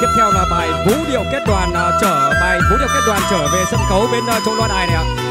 Tiếp theo là bài vũ điệu kết đoàn trở về sân khấu bên chỗ loa đài này ạ.